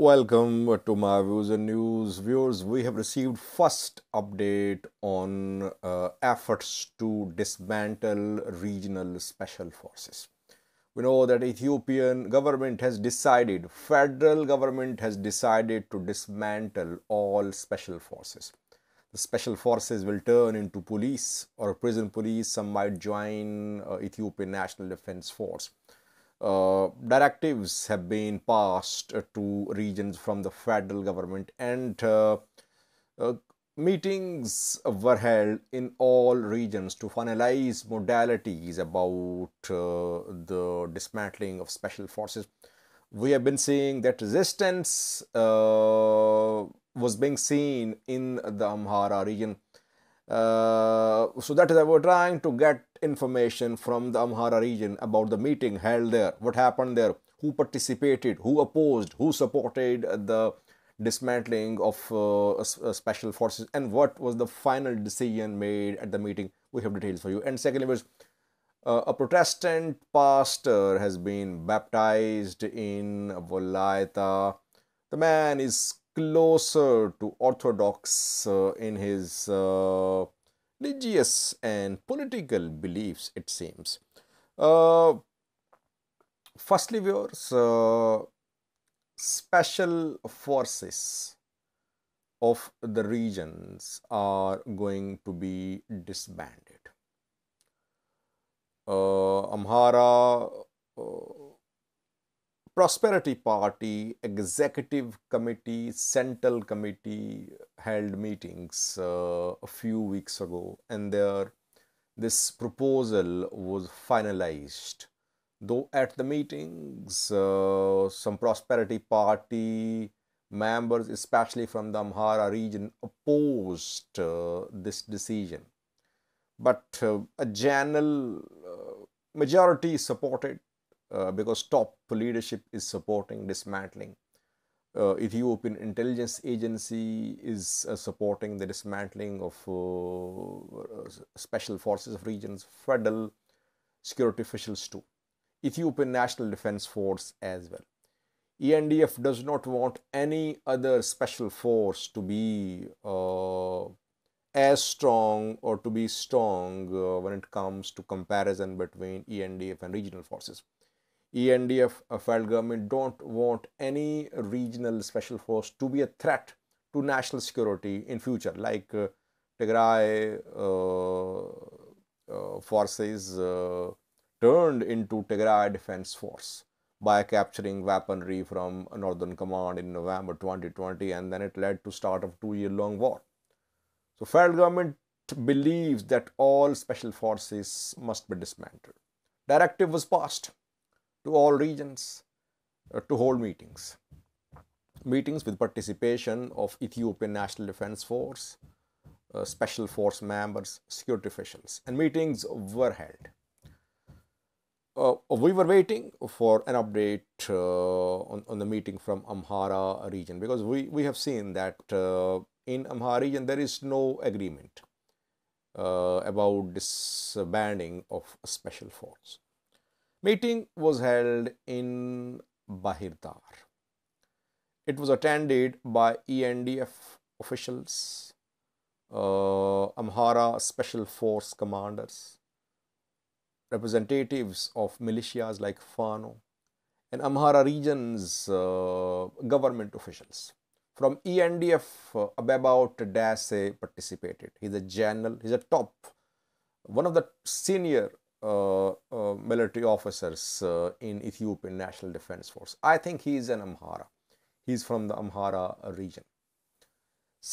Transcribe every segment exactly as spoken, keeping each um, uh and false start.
Welcome to my views and news. Viewers, we have received first update on uh, efforts to dismantle regional special forces. We know that Ethiopian government has decided, federal government has decided to dismantle all special forces. The special forces will turn into police or prison police. Some might join uh, Ethiopian National Defense Force. Uh, directives have been passed to regions from the federal government, and uh, uh, meetings were held in all regions to finalize modalities about uh, the dismantling of special forces. We have been seeing that resistance uh, was being seen in the Amhara region. Uh, so that is why we're trying to get information from the Amhara region about the meeting held there, what happened there, who participated, who opposed, who supported the dismantling of uh, special forces, and what was the final decision made at the meeting. We have details for you. And secondly, was uh, a Protestant pastor has been baptized in Volaita. The man is closer to Orthodox uh, in his uh, religious and political beliefs, it seems. Uh, firstly, viewers, uh, special forces of the regions are going to be disbanded. Uh, Amhara uh, Prosperity Party Executive Committee, Central Committee held meetings uh, a few weeks ago, and there this proposal was finalized. Though at the meetings, uh, some Prosperity Party members, especially from the Amhara region, opposed uh, this decision. But uh, a general uh, majority supported. Uh, because top leadership is supporting dismantling. Uh, Ethiopian intelligence agency is uh, supporting the dismantling of uh, special forces of regions, federal security officials too. Ethiopian National Defense Force as well. E N D F does not want any other special force to be uh, as strong or to be strong uh, when it comes to comparison between E N D F and regional forces. E N D F, a federal government, don't want any regional special force to be a threat to national security in future, like uh, Tigray uh, uh, forces uh, turned into Tigray Defense Force by capturing weaponry from Northern Command in November twenty twenty, and then it led to start of two-year-long war. So federal government believes that all special forces must be dismantled. Directive was passed to all regions uh, to hold meetings. Meetings with participation of Ethiopian National Defense Force, uh, Special Force members, security officials, and meetings were held. Uh, we were waiting for an update uh, on, on the meeting from Amhara region, because we, we have seen that uh, in Amhara region there is no agreement uh, about disbanding of a special force. Meeting was held in Bahirtar. It was attended by E N D F officials, uh, Amhara Special Force commanders, representatives of militias like Fano, and Amhara region's uh, government officials. From E N D F, uh, Abebaw Tadesse participated. He's a general, he's a top, one of the senior Uh, uh, military officers uh, in Ethiopian National Defense Force. I think he is an Amhara. He is from the Amhara region.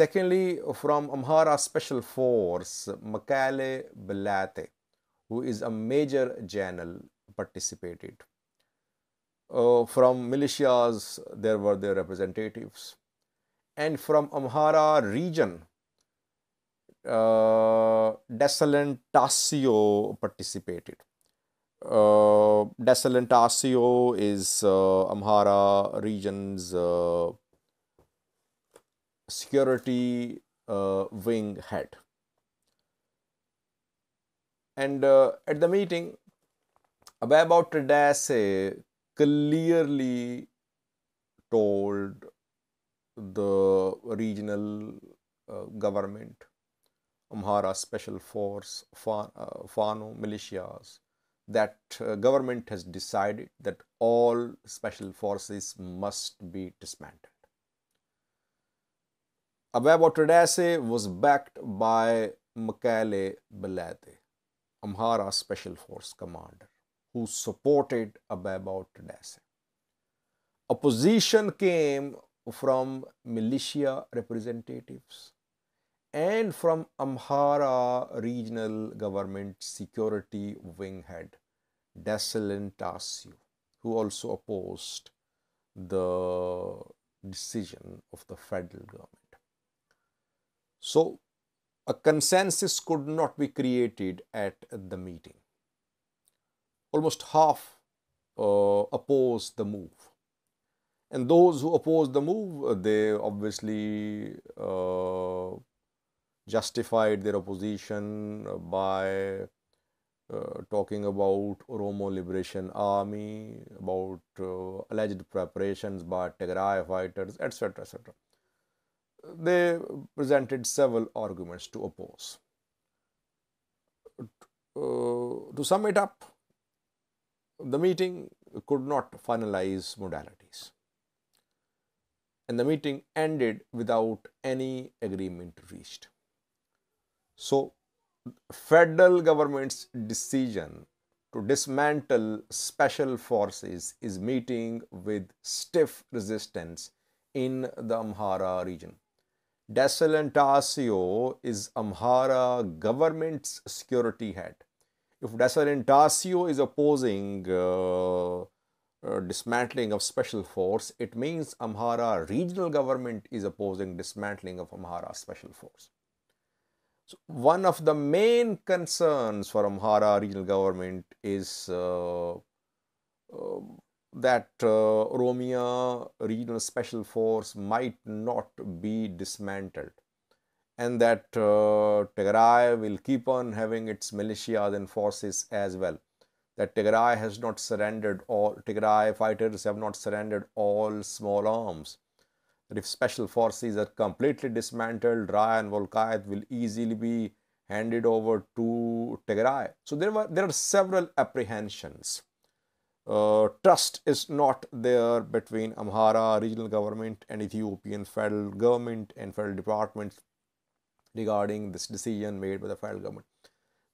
Secondly, from Amhara Special Force, Mekale Belate, who is a major general, participated. Uh, from militias, there were their representatives. And from Amhara region, Uh, Desalegn Tasew participated. Uh, Desalegn Tasew is uh, Amhara region's uh, security uh, wing head. And uh, at the meeting, Abebaw Tadesse clearly told the regional uh, government, Amhara Special Force, Fano, uh, Fano militias, that uh, government has decided that all special forces must be dismantled. Abebaw Tadesse was backed by Mekale Belate, Amhara Special Force commander, who supported Abebaw Tadesse. Opposition came from militia representatives and from Amhara Regional Government Security Wing head, Desalegn Tasew, who also opposed the decision of the federal government. So, a consensus could not be created at the meeting. Almost half uh, opposed the move. And those who opposed the move, they obviously uh, justified their opposition by uh, talking about Oromo Liberation Army, about uh, alleged preparations by Tigray fighters, et cetera, et cetera. They presented several arguments to oppose. Uh, to sum it up, the meeting could not finalize modalities. And the meeting ended without any agreement reached. So, federal government's decision to dismantle special forces is meeting with stiff resistance in the Amhara region. Desalegn Tasew is Amhara government's security head. If Desalegn Tasew is opposing uh, Uh, dismantling of special force, it means Amhara regional government is opposing dismantling of Amhara special force. So one of the main concerns for Amhara regional government is uh, uh, that uh, Oromia regional special force might not be dismantled, and that uh, Tigray will keep on having its militias and forces as well. That Tigray has not surrendered all, Tigray fighters have not surrendered all small arms. That if special forces are completely dismantled, Raya and Wolqayt will easily be handed over to Tigray. So there were there are several apprehensions. Uh, trust is not there between Amhara regional government and Ethiopian federal government and federal departments regarding this decision made by the federal government.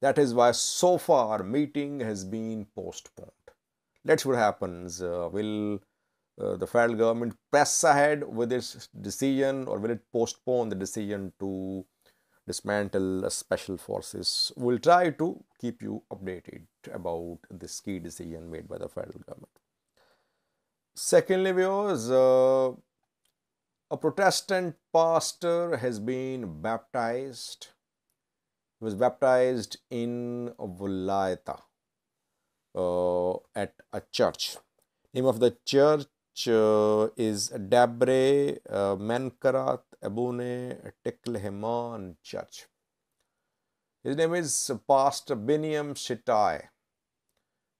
That is why so far meeting has been postponed. Let's see what happens. Uh, will uh, the federal government press ahead with its decision, or will it postpone the decision to dismantle special forces? We'll try to keep you updated about this key decision made by the federal government. Secondly, viewers, uh, a Protestant pastor has been baptized. He was baptized in Volaita uh, at a church. Name of the church uh, is Debre uh, Menkarat Abune Tekle Haiman Church. His name is Pastor Biniam Shitaye.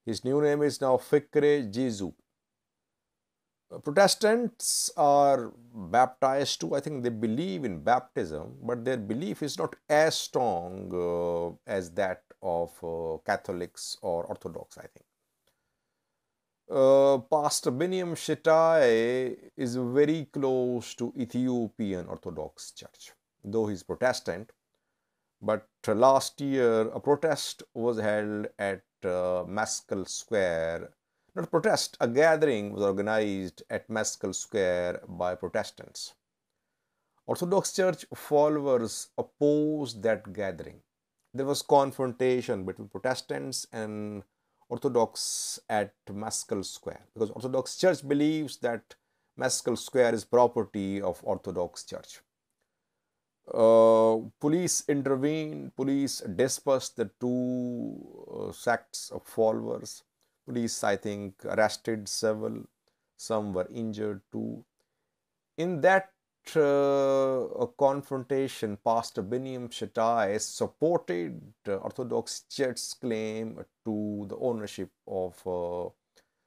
His new name is now Fikre Jizu. Protestants are baptized too. I think they believe in baptism, but their belief is not as strong uh, as that of uh, Catholics or Orthodox, I think. Uh, Pastor Biniam Shitaye is very close to Ethiopian Orthodox Church, though he's Protestant. But uh, last year, a protest was held at uh, Maskell Square. Not a protest, a gathering was organized at Maskell Square by Protestants. Orthodox Church followers opposed that gathering. There was confrontation between Protestants and Orthodox at Maskell Square, because Orthodox Church believes that Maskell Square is property of Orthodox Church. Uh, police intervened, police dispersed the two uh, sects of followers. Police, I think, arrested several, some were injured too. In that uh, confrontation, Pastor Biniam Shitaye supported uh, Orthodox Church's claim to the ownership of uh,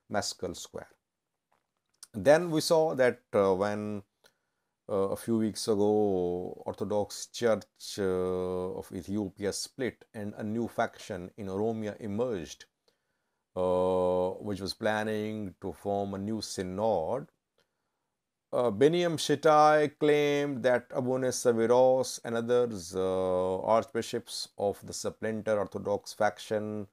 Maskell Square. Then we saw that uh, when uh, a few weeks ago, Orthodox Church uh, of Ethiopia split and a new faction in Oromia emerged, uh, which was planning to form a new synod. Uh, Biniam Shitaye claimed that Abune Saviros and others, uh, archbishops of the supplanter Orthodox faction,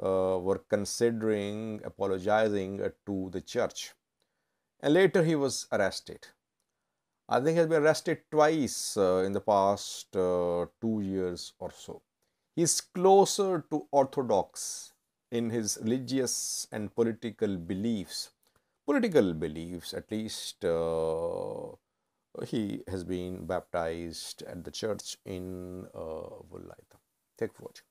uh, were considering apologizing to the church. And later he was arrested. I think he has been arrested twice uh, in the past uh, two years or so. He is closer to Orthodox in his religious and political beliefs. Political beliefs, at least. Uh, he has been baptized at the church in uh, Wolqayt. Take watch.